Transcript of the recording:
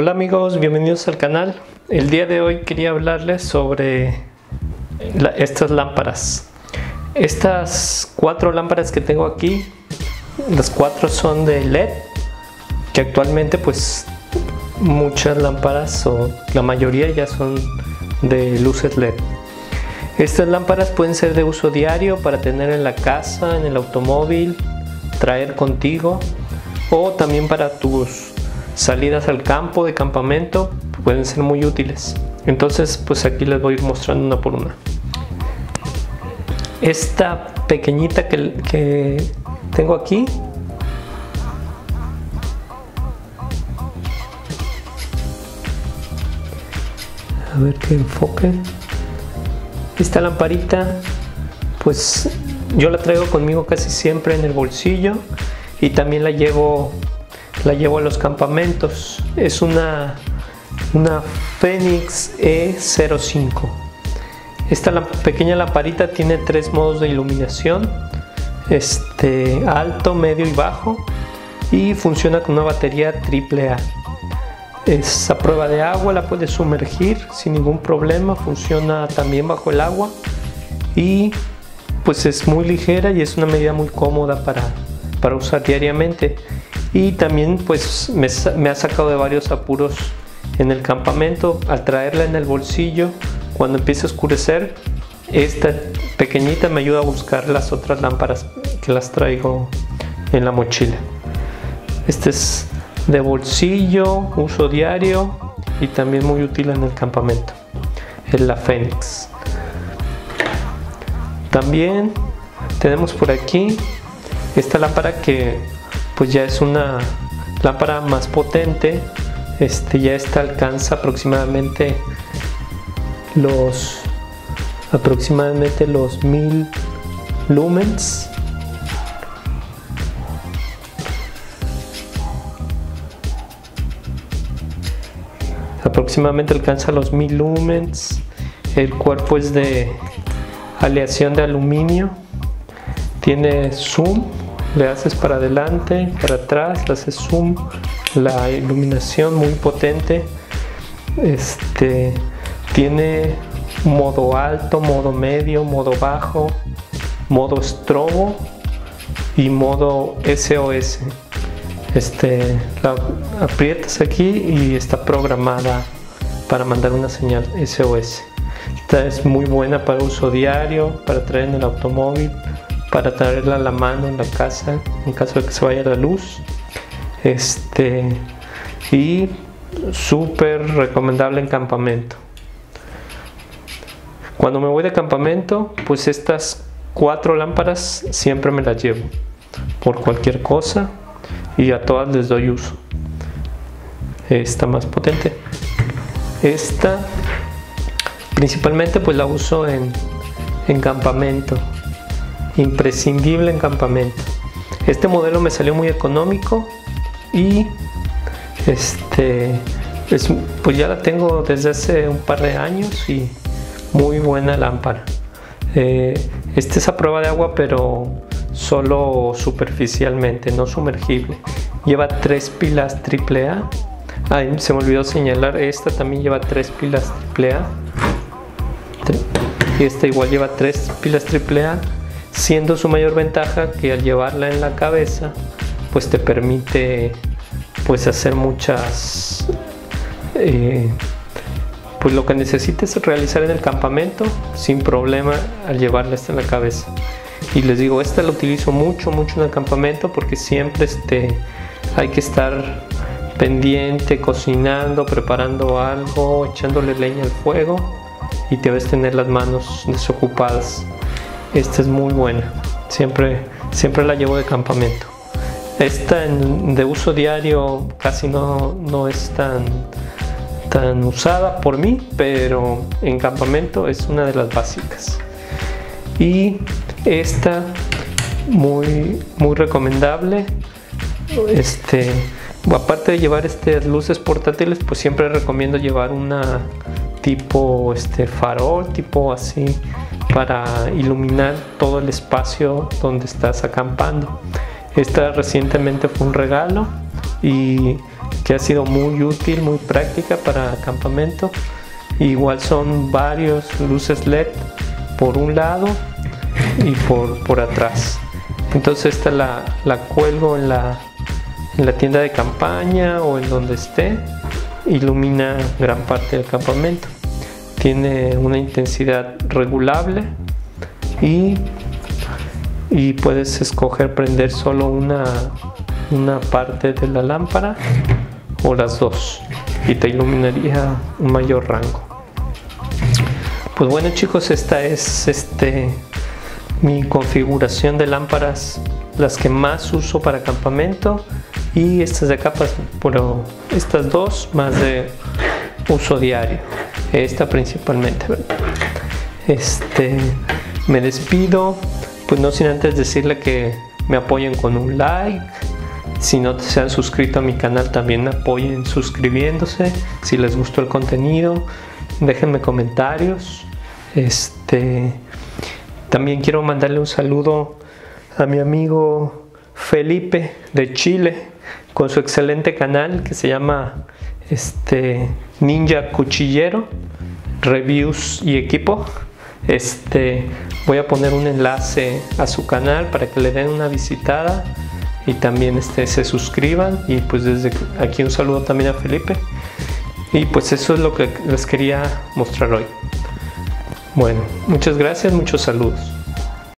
Hola amigos, bienvenidos al canal. El día de hoy quería hablarles sobre estas lámparas. Estas cuatro lámparas que tengo aquí, las cuatro son de LED, que actualmente pues muchas lámparas o la mayoría ya son de luces LED. Estas lámparas pueden ser de uso diario para tener en la casa, en el automóvil, traer contigo o también para tus salidas al campo de campamento, pueden ser muy útiles. Entonces pues aquí les voy a ir mostrando una por una. Esta pequeñita que tengo aquí a ver que enfoque. Esta lamparita pues yo la traigo conmigo casi siempre en el bolsillo y también la llevo a los campamentos. Es una Fenix E05. Esta pequeña lamparita tiene tres modos de iluminación, alto, medio y bajo, y funciona con una batería AAA. Es a prueba de agua, la puedes sumergir sin ningún problema, funciona también bajo el agua y pues es muy ligera y es una medida muy cómoda para usar diariamente. Y también pues me ha sacado de varios apuros en el campamento al traerla en el bolsillo. Cuando empieza a oscurecer, esta pequeñita me ayuda a buscar las otras lámparas que las traigo en la mochila. Este es de bolsillo, uso diario y también muy útil en el campamento. Es la Fenix. También tenemos por aquí esta lámpara que pues ya es una lámpara más potente. Ya esta alcanza aproximadamente los 1000 lumens. Aproximadamente alcanza los 1000 lumens. El cuerpo es de aleación de aluminio. Tiene zoom. Le haces para adelante, para atrás, le haces zoom, la iluminación muy potente. Tiene modo alto, modo medio, modo bajo, modo estrobo y modo SOS. La aprietas aquí y está programada para mandar una señal SOS. Esta es muy buena para uso diario, para traer en el automóvil, para traerla a la mano en la casa en caso de que se vaya la luz, y súper recomendable en campamento. Cuando me voy de campamento pues estas cuatro lámparas siempre me las llevo por cualquier cosa y a todas les doy uso. Esta más potente, esta principalmente pues la uso en campamento. Imprescindible en campamento. Este modelo me salió muy económico y pues ya la tengo desde hace un par de años y muy buena lámpara. Es a prueba de agua, pero solo superficialmente, no sumergible. Lleva 3 pilas AAA. Ay, se me olvidó señalar, esta también lleva 3 pilas AAA y esta igual lleva 3 pilas AAA, siendo su mayor ventaja que al llevarla en la cabeza pues te permite pues hacer muchas pues lo que necesites realizar en el campamento sin problema al llevarla esta en la cabeza. Y les digo, esta la utilizo mucho en el campamento porque siempre hay que estar pendiente, cocinando, preparando algo, echándole leña al fuego y debes tener las manos desocupadas. Esta es muy buena, siempre la llevo de campamento. Esta de uso diario casi no es tan usada por mí, pero en campamento es una de las básicas. Y esta muy recomendable. Aparte de llevar luces portátiles pues siempre recomiendo llevar una tipo farol, tipo así, para iluminar todo el espacio donde estás acampando. Esta recientemente fue un regalo y que ha sido muy útil, muy práctica para campamento. Igual son varios luces LED por un lado y por atrás. Entonces esta la cuelgo en la tienda de campaña o en donde esté. Ilumina gran parte del campamento. Tiene una intensidad regulable y puedes escoger prender solo una parte de la lámpara o las dos y te iluminaría un mayor rango. Pues bueno chicos, esta es mi configuración de lámparas, las que más uso para campamento, y estas de acá, pero estas dos más de uso diario, esta principalmente, ¿verdad? Me despido, pues no sin antes decirle que me apoyen con un like. Si no se han suscrito a mi canal, también me apoyen suscribiéndose. Si les gustó el contenido, déjenme comentarios. También quiero mandarle un saludo a mi amigo Felipe de Chile con su excelente canal que se llama Ninja Cuchillero Reviews y Equipo. Voy a poner un enlace a su canal para que le den una visitada y también se suscriban. Y pues desde aquí un saludo también a Felipe, y pues eso es lo que les quería mostrar hoy. Bueno, muchas gracias, muchos saludos.